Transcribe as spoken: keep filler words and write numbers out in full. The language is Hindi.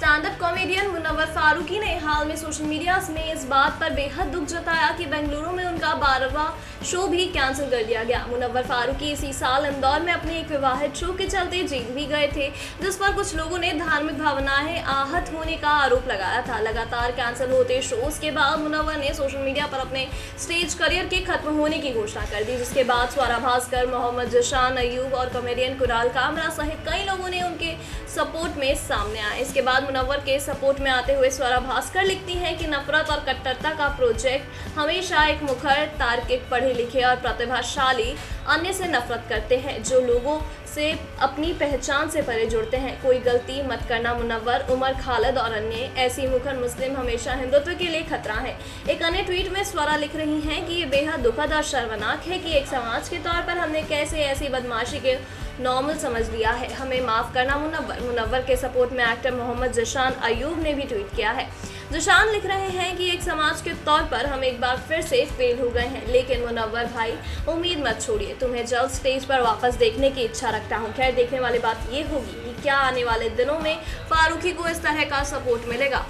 Stand up comedian Munawar Faruqui ने हाल में सोशल मीडिया में इस बात पर बेहद दुख जताया कि बेंगलुरु में उनका बारहवां शो भी कैंसिल कर दिया गया। मुनव्वर फारूकी इसी साल इंदौर में अपने एक विवाहित शो के चलते जेल भी गए थे, जिस पर कुछ लोगों ने धार्मिक भावनाएं आहत होने का आरोप लगाया था। लगातार कैंसिल होते शोज के बाद मुनव्वर ने सोशल मीडिया पर अपने स्टेज करियर के खत्म होने की घोषणा कर दी, जिसके बाद स्वरा भास्कर, मोहम्मद ज़ीशान अय्यूब और कॉमेडियन कुराल कामरा सहित कई लोगों ने उनके सपोर्ट में सामने आए। इसके बाद मुनव्वर के सपोर्ट में आते हुए स्वरा भास्कर लिखती हैं कि नफरत और कट्टरता का प्रोजेक्ट हमेशा एक मुखर, तार्किक, पढ़े लिखे और प्रतिभाशाली अन्य से नफरत करते हैं, जो लोगों से अपनी पहचान से परे जुड़ते हैं। कोई गलती मत करना मुनव्वर, उमर खालिद और अन्य ऐसी मुखर मुस्लिम हमेशा हिंदुत्व के लिए खतरा है। एक अन्य ट्वीट में स्वरा लिख रही हैं कि ये बेहद दुखद और शर्मनाक है कि एक समाज के तौर पर हमने कैसे ऐसी बदमाशी के नॉर्मल समझ लिया है, हमें माफ़ करना मुनव्वर। मुनव्वर के सपोर्ट में एक्टर मोहम्मद ज़ीशान अय्यूब ने भी ट्वीट किया है। ज़ीशान लिख रहे हैं कि एक समाज के तौर पर हम एक बार फिर से फेल हो गए हैं, लेकिन मुनव्वर भाई उम्मीद मत छोड़िए, तुम्हें जल्द स्टेज पर वापस देखने की इच्छा रखता हूँ। खैर, देखने वाली बात ये होगी कि क्या आने वाले दिनों में फारूकी को इस तरह का सपोर्ट मिलेगा।